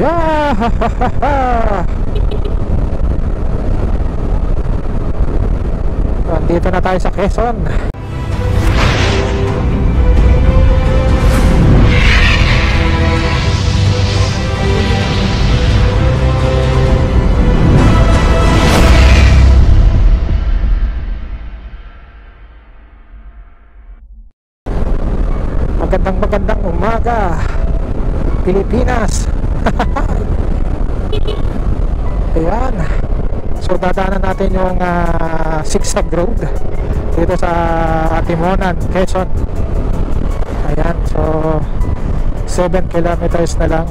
Yeah, nandito na tayo sa Quezon. Magandang umaga, Pilipinas. Ayan. So dadaanan natin yung Zigzag Road dito sa Atimonan, Quezon. Ayan, so 7 kilometers na lang.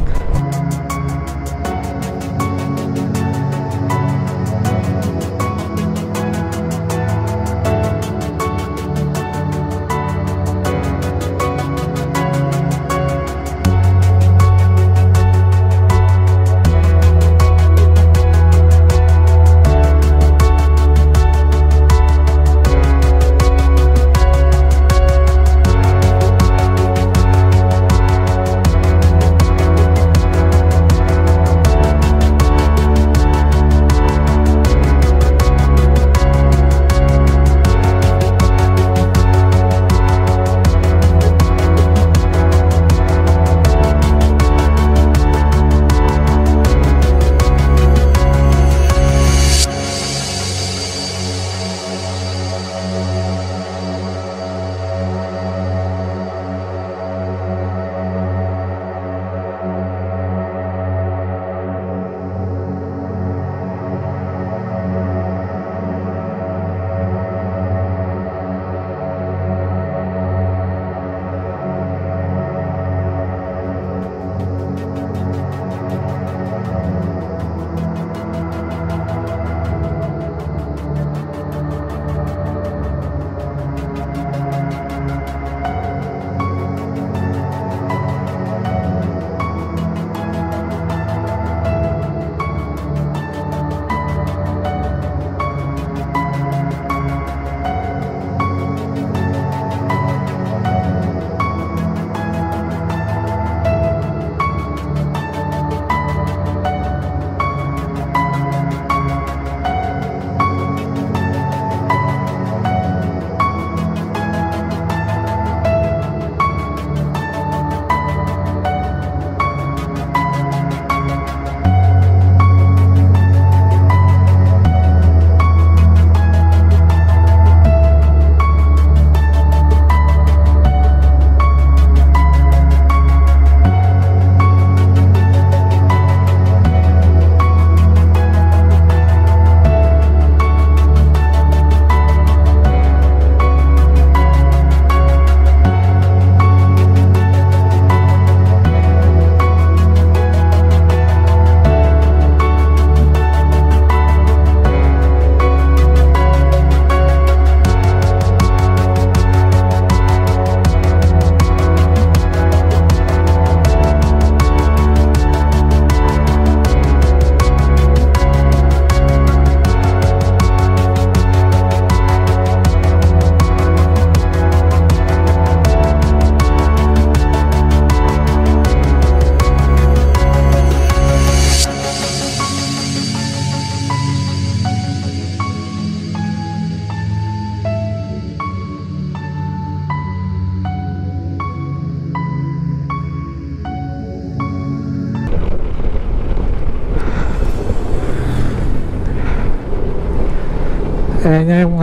Ayan yung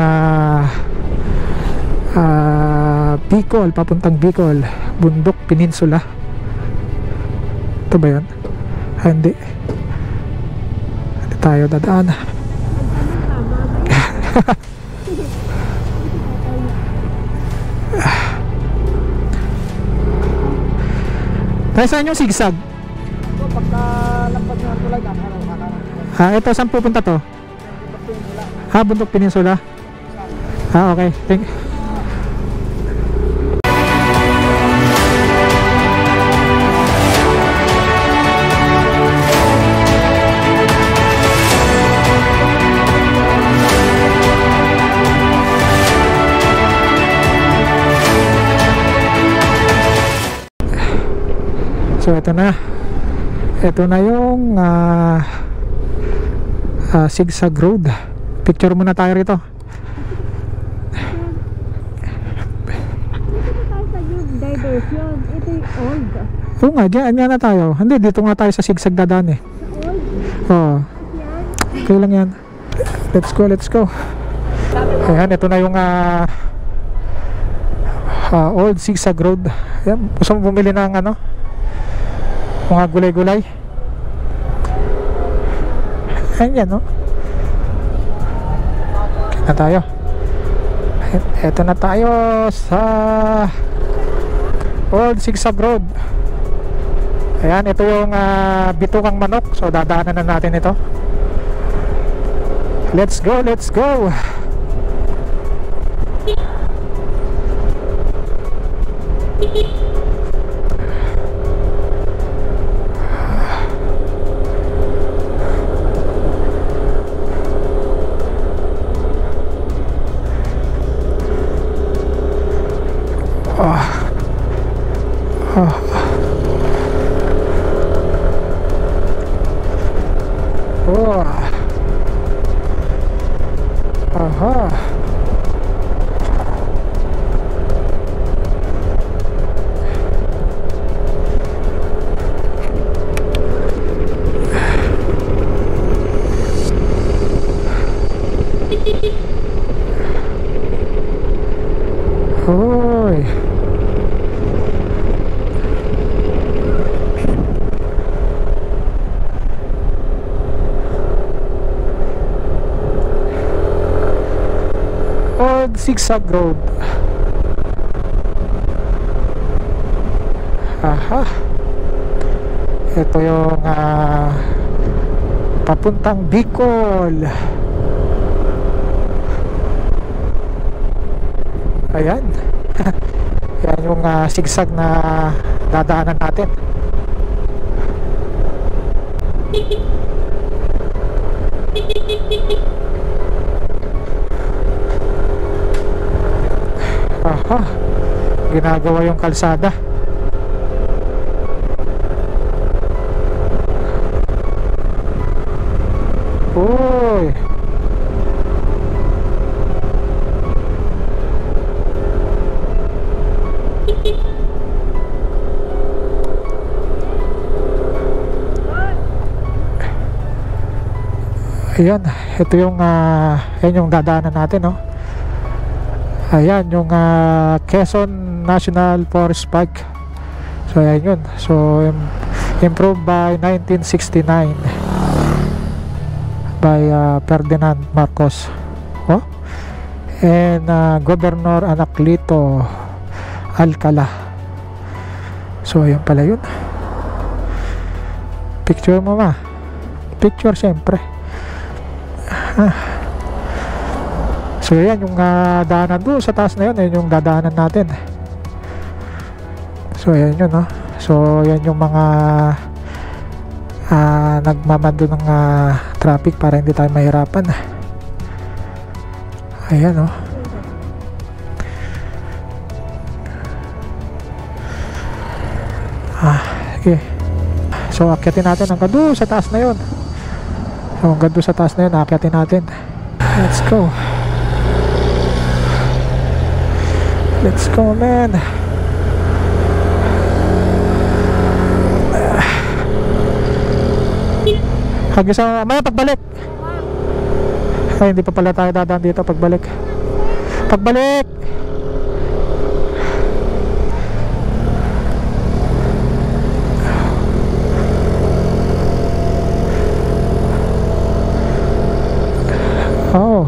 Bicol, papuntang Bicol, Bundok Peninsula. Ito ba yun? Ah, hindi. Hindi tayo dadaan. Tayo saan yung zigzag? Ah, ito, saan pupunta to? Ah, Bundok Peninsula. Ah, okay. Thank you. So, ito na. Ito na yung Zigzag Road. Picture muna tayo rito. Oo nga, diyan nga na tayo. Hindi, dito nga tayo sa Zigzag dadaan eh. Oo. Okay lang yan. Let's go, let's go. Ayan, ito na yung old Zigzag Road. Ayan, gusto mo bumili ng ano, mga gulay-gulay. Ayan yan, no? Ayan na tayo. Ito na tayo sa old Zigzag Road. Ayan, ito yung Bitukang Manok. So, dadaanan na natin ito. Let's go, let's go. Zigzag Road. Aha. Ito yung papuntang Bicol. Ayan. Yan yung zigzag na dadaanan natin. Aha, ginagawa yung kalsada. Uy. Ayan, ito yung yan yung dadaanan natin, no? Ayan yung Quezon National Forest Park. So ayan yun. So improved by 1969 by Ferdinand Marcos, oh? And Governor Anacleto Alcala. So ayan pala yun. Picture mo ma. Picture syempre. So yan yung daanan doon sa taas na yun, yan yung dadaanan natin. So yan yun, no? So yan yung mga nagmamando ng traffic para hindi tayo mahirapan. Ayan, no? Okay. So akyatin natin hanggang doon sa taas na yun. So hanggang doon sa taas na yun, akyatin natin. Let's go. Let's go, man. Hagisa, maya pagbalik. Ay, hindi pa pala tayo dadaan dito. Pagbalik. Pagbalik. Oh.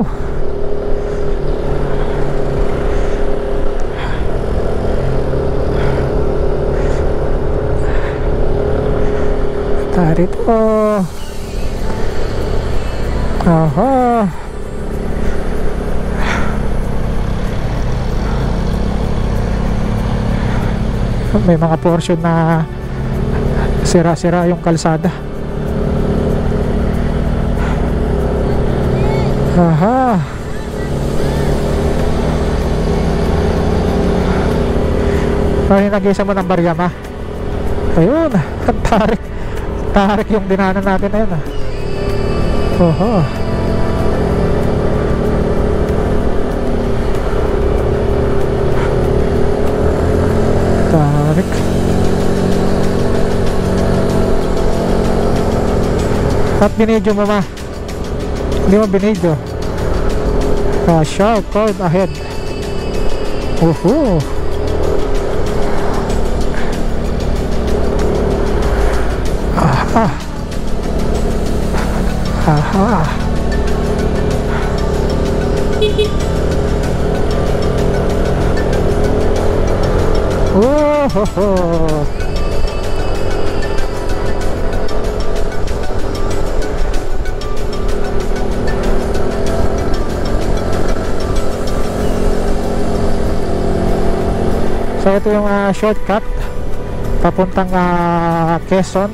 Oh. Tarito. Aha. May mga portion na sira-sira yung kalsada. Aha. Ay, nag-isa mo ng barya ma. Ayun, tarik yung dinanan natin na yun. Oho. Tarik. At binidyo mo ma. Hindi mo binidyo. Sharp curve ahead. Oho. Aha. Oh ho ho. So ito yung shortcut papuntang Quezon,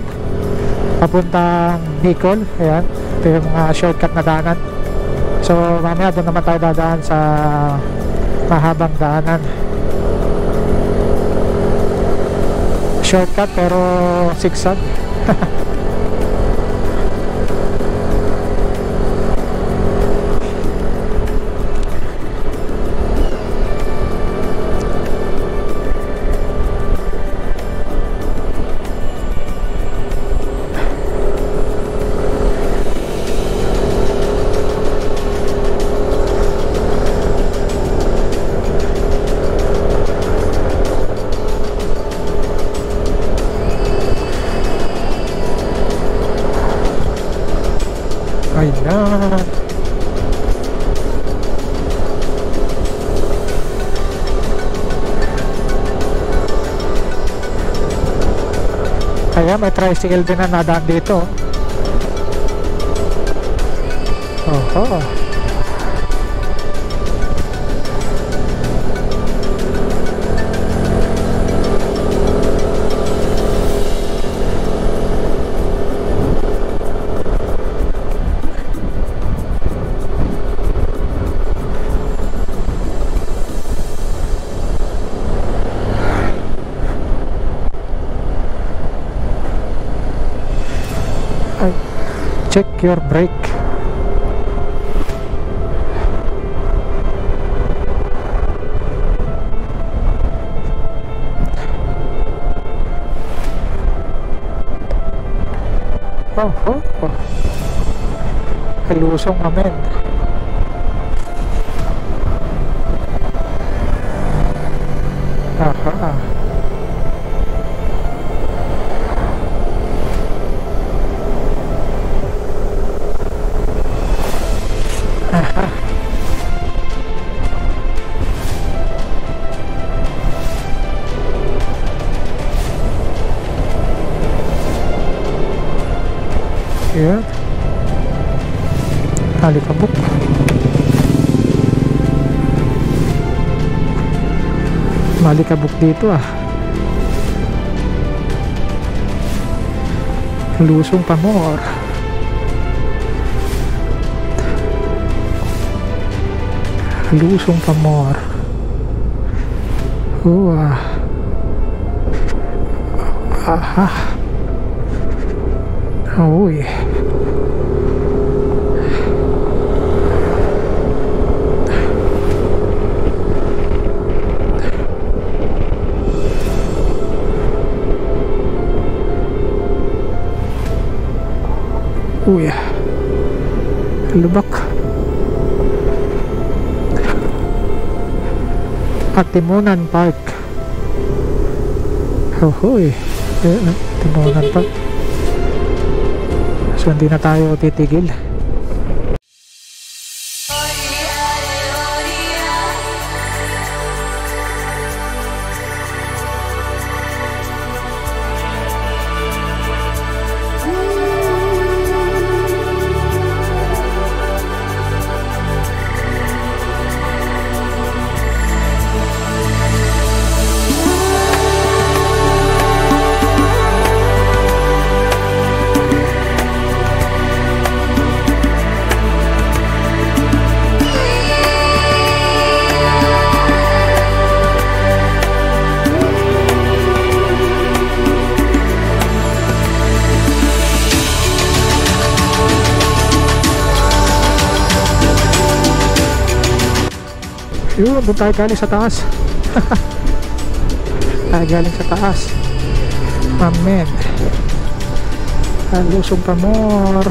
papuntang Bicol. Ayan, ito yung shortcut na daanan. So mamaya doon naman tayo dadaan sa mahabang daanan, shortcut pero zigzag. Kaya may tricycle din na nadaan dito. Oho. Check your brake. Oh. Halusong naman. Aha. Ayan, alikabok. Malikabok dito ah. Lusong pamor. Lusong pamor. Uwa. Aha. Uy. Uy, lubak. Atimonan Park. Hoy, Atimonan Park. So hindi na tayo titigil. Yun, doon tayo galing sa taas. Tayo galing sa taas. Amen. Halo Sumpamor.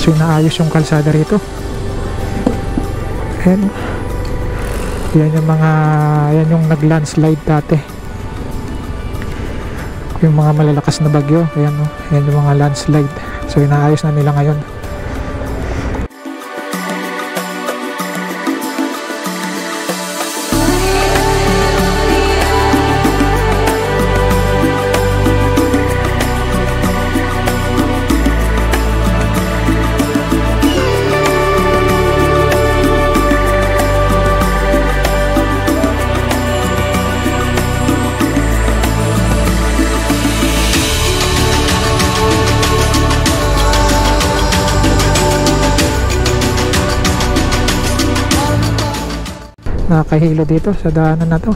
So naayos yung kalsada rito. And yan yung mga, yan yung nag-landslide dati, yung mga malalakas na bagyo. Ayan, yan yung mga landslide. So inaayos na nila ngayon. Nakakahilo dito sa daanan na to.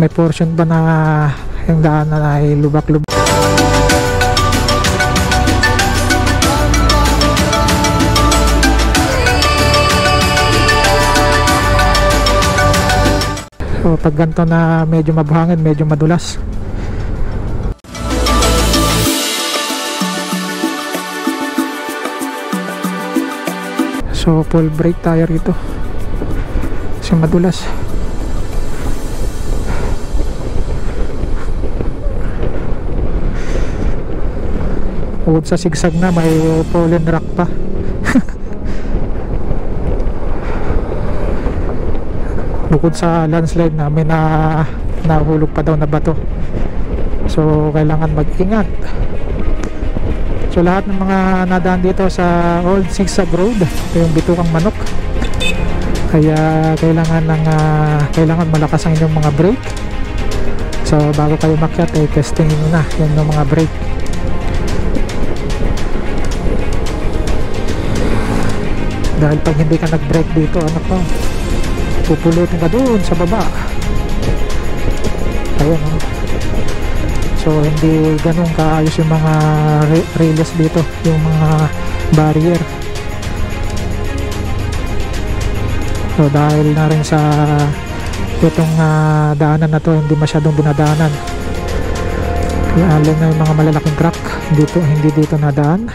May portion ba na yung daanan na ay lubak-lubak? So pag ganito na medyo mabuhangin, medyo madulas. So full brake tayo rito kasi madulas. Huwag sa sigsag na, may fallen rock pa. Bukod sa landslide na may nahulog pa daw na bato. So kailangan mag-ingat. So lahat ng mga nadaan dito sa Old Zigzag Road, yung Bitukang Manok, kaya kailangan ng kailangan malakas ang inyong mga brake. So bago kayo makyat, testingin nyo na yung mga brake. Dahil pag hindi ka nag-brake dito, ano ko, pupulutin ka doon sa baba. Ayun, so hindi ganun kaayos yung mga rails dito, yung mga barrier. So dahil na rin sa itong daanan na to, hindi masyadong dinadaanan. Lalo na yung mga malalaking crack dito, hindi dito nadaan.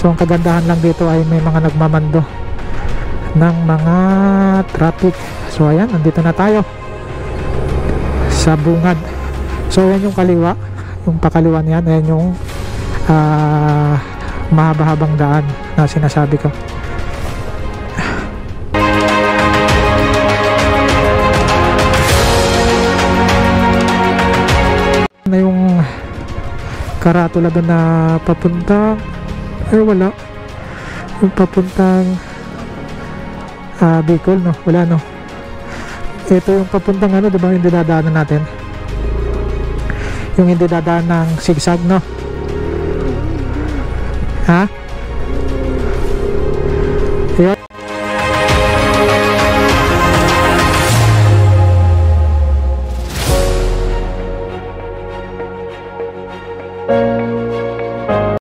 So ang kagandahan lang dito ay may mga nagmamando ng mga traffic. So ayan, nandito na tayo sa bungad. So ayan yung kaliwa, yung pakaliwa niyan, ayan yung mahaba-habang daan na sinasabi ko. Na yung karatula doon na papunta, eh wala yung papuntang Bicol, no? Wala, no? Ito yung papuntang ano, diba yung dinadaanan natin, yung hindi dadaan ng zigzag, no? Ha? Ayan.